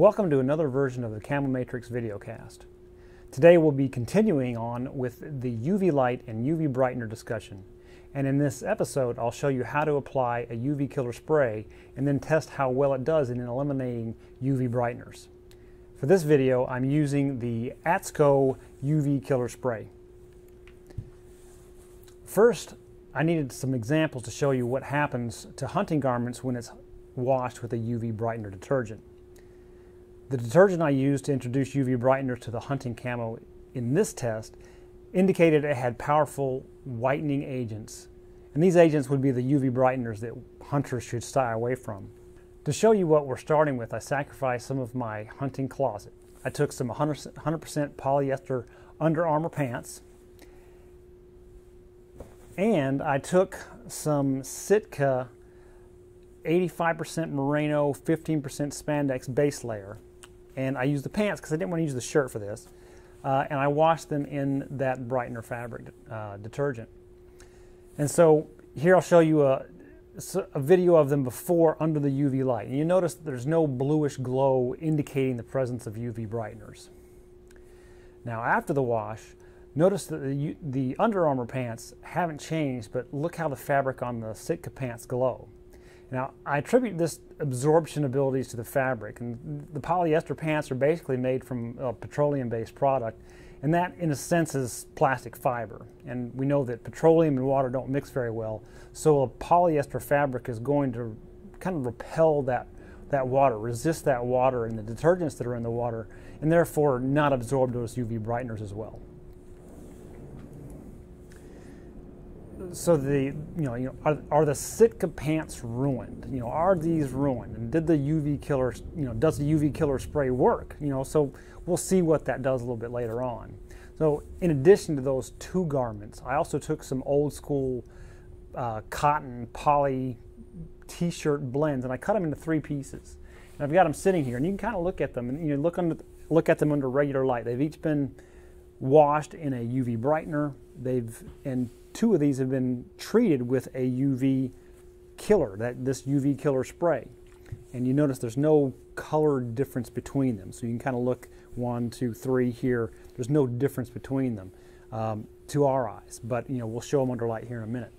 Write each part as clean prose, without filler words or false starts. Welcome to another version of the Camo Matrix videocast. Today we'll be continuing on with the UV light and UV brightener discussion. And in this episode, I'll show you how to apply a UV killer spray and then test how well it does in eliminating UV brighteners. For this video, I'm using the ATSCO UV killer spray. First, I needed some examples to show you what happens to hunting garments when it's washed with a UV brightener detergent. The detergent I used to introduce UV brighteners to the hunting camo in this test indicated it had powerful whitening agents, and these agents would be the UV brighteners that hunters should stay away from. To show you what we're starting with, I sacrificed some of my hunting closet. I took some 100% polyester Under Armour pants, and I took some Sitka 85% merino, 15% spandex base layer. And I used the pants because I didn't want to use the shirt for this. And I washed them in that brightener fabric detergent. And so here I'll show you a video of them before under the UV light. And you notice there's no bluish glow indicating the presence of UV brighteners. Now after the wash, notice that the Under Armour pants haven't changed, but look how the fabric on the Sitka pants glow. Now, I attribute this absorption abilities to the fabric, and the polyester pants are basically made from a petroleum-based product, and that, in a sense, is plastic fiber. And we know that petroleum and water don't mix very well, so a polyester fabric is going to kind of repel that water, resist that water and the detergents that are in the water, and therefore not absorb those UV brighteners as well. So are the Sitka pants ruined? Are these ruined? And did the UV killer, does the UV killer spray work? So we'll see what that does a little bit later on. So in addition to those two garments, I also took some old school cotton poly t-shirt blends, and I cut them into three pieces. And I've got them sitting here, and you can kind of look at them, and look at them under regular light. They've each been washed in a UV brightener. Two of these have been treated with a UV killer, this UV killer spray. And you notice there's no color difference between them. So you can kind of look 1, 2, 3 here. There's no difference between them to our eyes, but we'll show them under light here in a minute.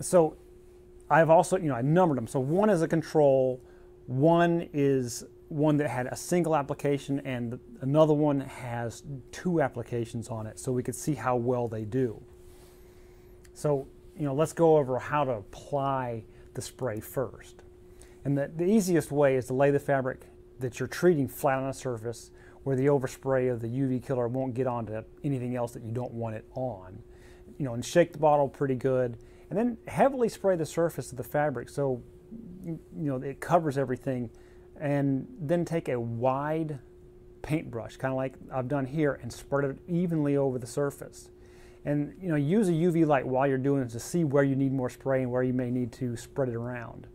So I've also, I numbered them. So one is a control, one is one that had a single application, and another one has two applications on it, so we could see how well they do. So, let's go over how to apply the spray first. And the easiest way is to lay the fabric that you're treating flat on a surface where the overspray of the UV killer won't get onto anything else that you don't want it on. And shake the bottle pretty good, and then heavily spray the surface of the fabric so it covers everything. And then take a wide paintbrush, kind of like I've done here, and spread it evenly over the surface. And use a UV light while you're doing it to see where you need more spray and where you may need to spread it around.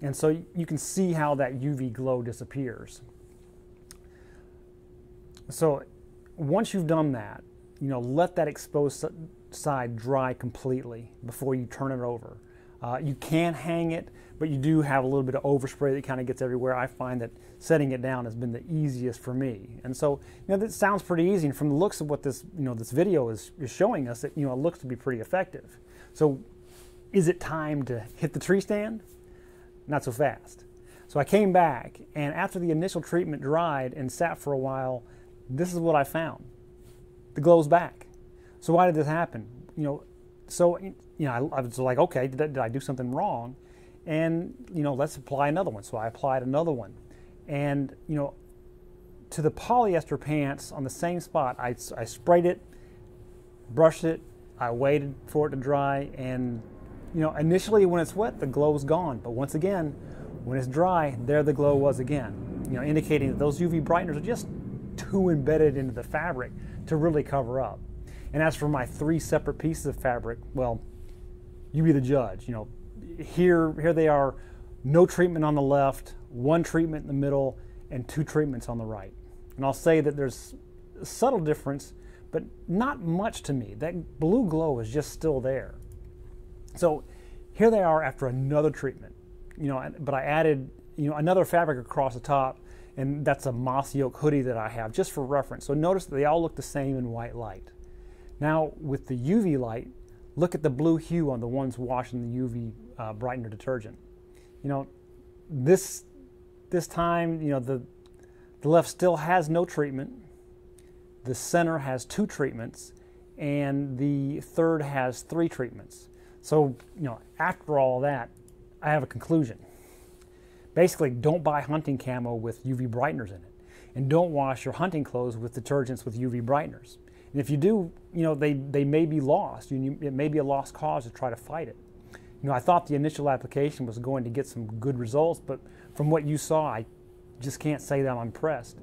And so you can see how that UV glow disappears. So once you've done that, let that exposed side dry completely before you turn it over. You can hang it, but you do have a little bit of overspray that kind of gets everywhere. I find that setting it down has been the easiest for me. And so, that sounds pretty easy. And from the looks of what this, this video is showing us, that, it looks to be pretty effective. So is it time to hit the tree stand? Not so fast. So I came back, and after the initial treatment dried and sat for a while, this is what I found. The glow's back. So why did this happen? I was like, okay, did I do something wrong? And, let's apply another one. So I applied another one. And, to the polyester pants on the same spot, I sprayed it, brushed it, I waited for it to dry. And, initially when it's wet, the glow's gone. But once again, when it's dry, there the glow was again, indicating that those UV brighteners are just too embedded into the fabric to really cover up. And as for my three separate pieces of fabric, well, you be the judge. Here they are, no treatment on the left, one treatment in the middle, and two treatments on the right. And I'll say that there's a subtle difference, but not much to me. That blue glow is just still there. So here they are after another treatment, but I added you know, another fabric across the top, and that's a Mossy Oak hoodie that I have, just for reference. So notice that they all look the same in white light. Now with the UV light, look at the blue hue on the ones washed in the UV brightener detergent. You know, this time, you know, the left still has no treatment, the center has 2 treatments, and the third has 3 treatments. So, you know, after all that, I have a conclusion. Basically, don't buy hunting camo with UV brighteners in it, and don't wash your hunting clothes with detergents with UV brighteners. And if you do, you know, they may be lost. It may be a lost cause to try to fight it. You know, I thought the initial application was going to get some good results, but from what you saw, I just can't say that I'm impressed.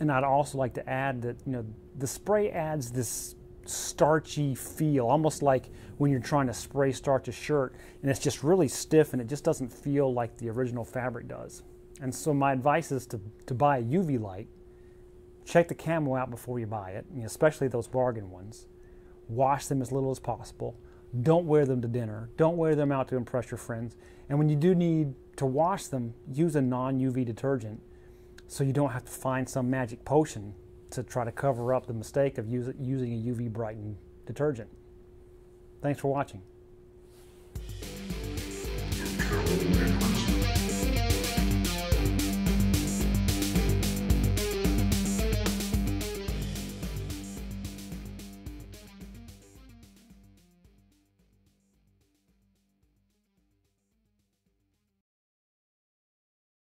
And I'd also like to add that, you know, the spray adds this starchy feel, almost like when you're trying to spray starch a shirt, and it's just really stiff and it just doesn't feel like the original fabric does. And so my advice is to buy a UV light, check the camo out before you buy it, especially those bargain ones. Wash them as little as possible. Don't wear them to dinner. Don't wear them out to impress your friends. And when you do need to wash them, use a non-UV detergent so you don't have to find some magic potion to try to cover up the mistake of using a UV brightened detergent. Thanks for watching.